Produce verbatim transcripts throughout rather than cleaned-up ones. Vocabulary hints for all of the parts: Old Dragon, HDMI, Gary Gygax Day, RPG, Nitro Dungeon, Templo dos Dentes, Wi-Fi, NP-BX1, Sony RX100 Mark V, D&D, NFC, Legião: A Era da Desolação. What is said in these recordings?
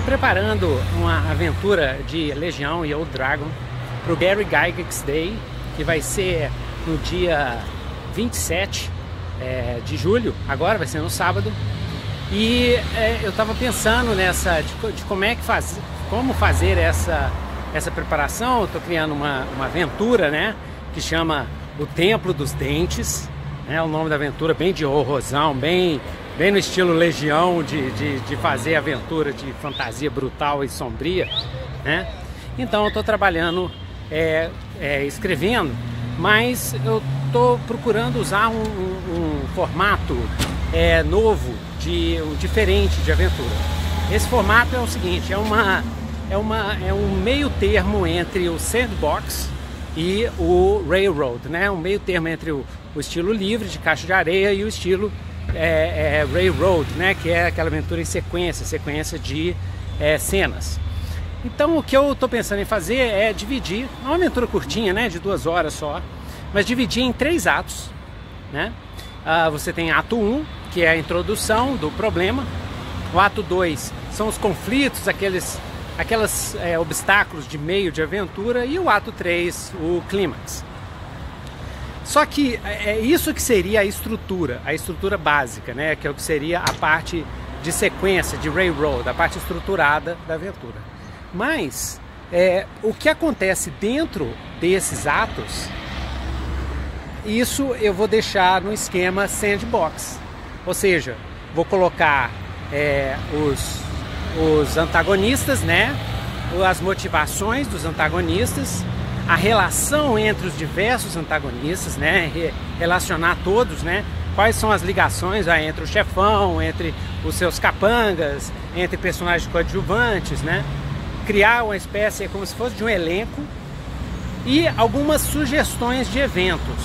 Estou preparando uma aventura de Legião e Old Dragon para o Gary Gygax Day, que vai ser no dia vinte e sete é, de julho, agora vai ser no sábado. E é, eu estava pensando nessa, de, de como é que faz, como fazer essa, essa preparação. Eu estou criando uma, uma aventura, né, que chama O Templo dos Dentes, né, o nome da aventura, bem de horrorzão, bem, bem no estilo Legião, de, de, de fazer aventura de fantasia brutal e sombria, né. Então eu estou trabalhando, é, é, escrevendo, mas eu estou procurando usar um, um, um formato é, novo, de, um, diferente de aventura. Esse formato é o seguinte, é, uma, é, uma, é um meio termo entre o sandbox e o railroad, né? Um meio termo entre o, o estilo livre de caixa de areia e o estilo é, é, railroad, né? Que é aquela aventura em sequência, sequência de é, cenas. Então o que eu estou pensando em fazer é dividir, é uma aventura curtinha, né, de duas horas só, mas dividir em três atos, né? Ah, você tem ato um, que é a introdução do problema, o ato dois são os conflitos, aqueles, aquelas é, obstáculos de meio de aventura, e o ato três, o clímax. Só que é isso que seria a estrutura, a estrutura básica, né, que é o que seria a parte de sequência, de railroad, a parte estruturada da aventura. Mas é, o que acontece dentro desses atos, isso eu vou deixar no esquema sandbox. Ou seja, vou colocar é, os, os antagonistas, né? As motivações dos antagonistas, a relação entre os diversos antagonistas, né? Re- relacionar todos, né? Quais são as ligações aí entre o chefão, entre os seus capangas, entre personagens coadjuvantes, né? Criar uma espécie como se fosse de um elenco e algumas sugestões de eventos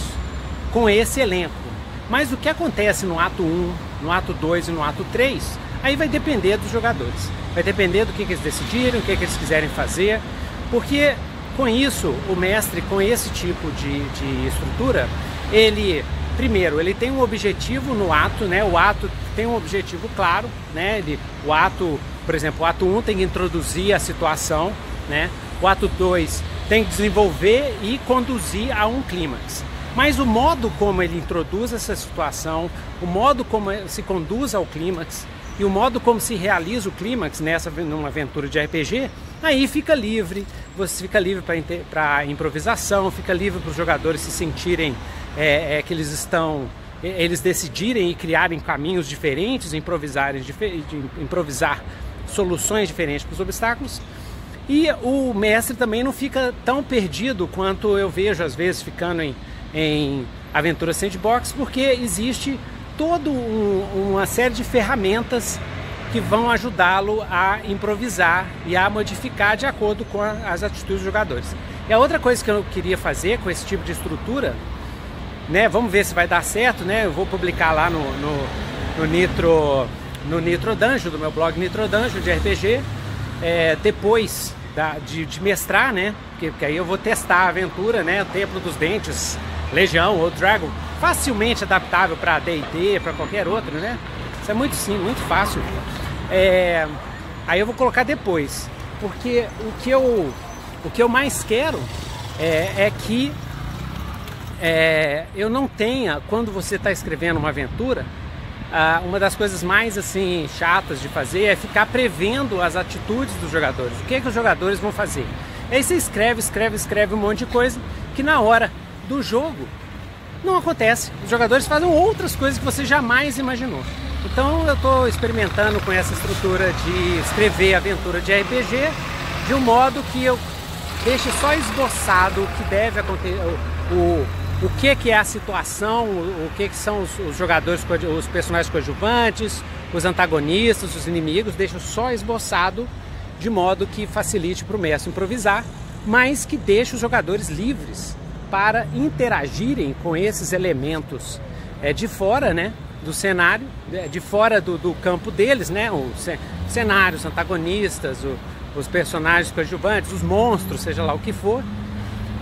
com esse elenco. Mas o que acontece no ato um, no ato dois e no ato três, aí vai depender dos jogadores. Vai depender do que, que eles decidirem, o que, que eles quiserem fazer, porque com isso, o mestre, com esse tipo de, de estrutura, ele, primeiro, ele tem um objetivo no ato, né? O ato tem um objetivo claro, né? Ele, o ato... Por exemplo, o ato um tem que introduzir a situação, né? O ato dois tem que desenvolver e conduzir a um clímax. Mas o modo como ele introduz essa situação, o modo como se conduz ao clímax e o modo como se realiza o clímax nessa, numa aventura de R P G, aí fica livre, você fica livre para improvisação, fica livre para os jogadores se sentirem é, é, que eles estão... eles decidirem e criarem caminhos diferentes, improvisarem, improvisar soluções diferentes para os obstáculos. E o mestre também não fica tão perdido quanto eu vejo às vezes ficando em, em aventura sandbox, porque existe toda um, uma série de ferramentas que vão ajudá-lo a improvisar e a modificar de acordo com a, as atitudes dos jogadores. E a outra coisa que eu queria fazer com esse tipo de estrutura, né, vamos ver se vai dar certo, né? Eu vou publicar lá no, no, no, Nitro, no Nitro Dungeon, do meu blog Nitro Dungeon de R P G, é, depois da, de, de mestrar, né? Porque, porque aí eu vou testar a aventura, né? Templo dos Dentes, Legião ou Dragon, facilmente adaptável para D e D, para qualquer outro, né? Isso é muito sim, muito fácil. É, aí eu vou colocar depois, porque o que eu, o que eu mais quero é, é que É, eu não tenha, quando você está escrevendo uma aventura, ah, uma das coisas mais assim chatas de fazer é ficar prevendo as atitudes dos jogadores, o que, é que os jogadores vão fazer. Aí você escreve, escreve, escreve um monte de coisa que na hora do jogo não acontece. Os jogadores fazem outras coisas que você jamais imaginou. Então eu estou experimentando com essa estrutura de escrever aventura de R P G de um modo que eu deixe só esboçado o que deve acontecer, o, o que, que é a situação, o, o que, que são os, os jogadores, os personagens coadjuvantes, os antagonistas, os inimigos, deixa só esboçado de modo que facilite para o mestre improvisar, mas que deixe os jogadores livres para interagirem com esses elementos é, de fora, né, do cenário, de fora do, do campo deles, né, o cenário, os antagonistas, o, os personagens coadjuvantes, os monstros, seja lá o que for,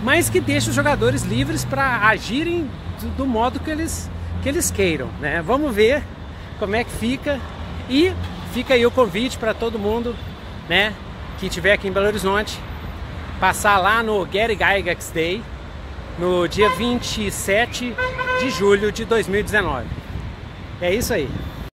mas que deixa os jogadores livres para agirem do modo que eles, que eles queiram, né? Vamos ver como é que fica, e fica aí o convite para todo mundo né, que tiver aqui em Belo Horizonte, passar lá no Gary Gygax Day, no dia vinte e sete de julho de dois mil e dezenove. É isso aí.